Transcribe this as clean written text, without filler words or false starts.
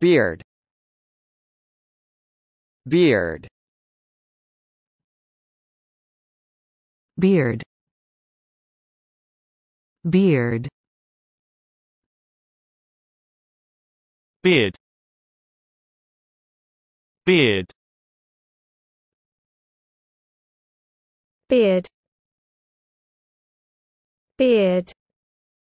Beard, beard, beard, beard, beard, beard, beard, beard,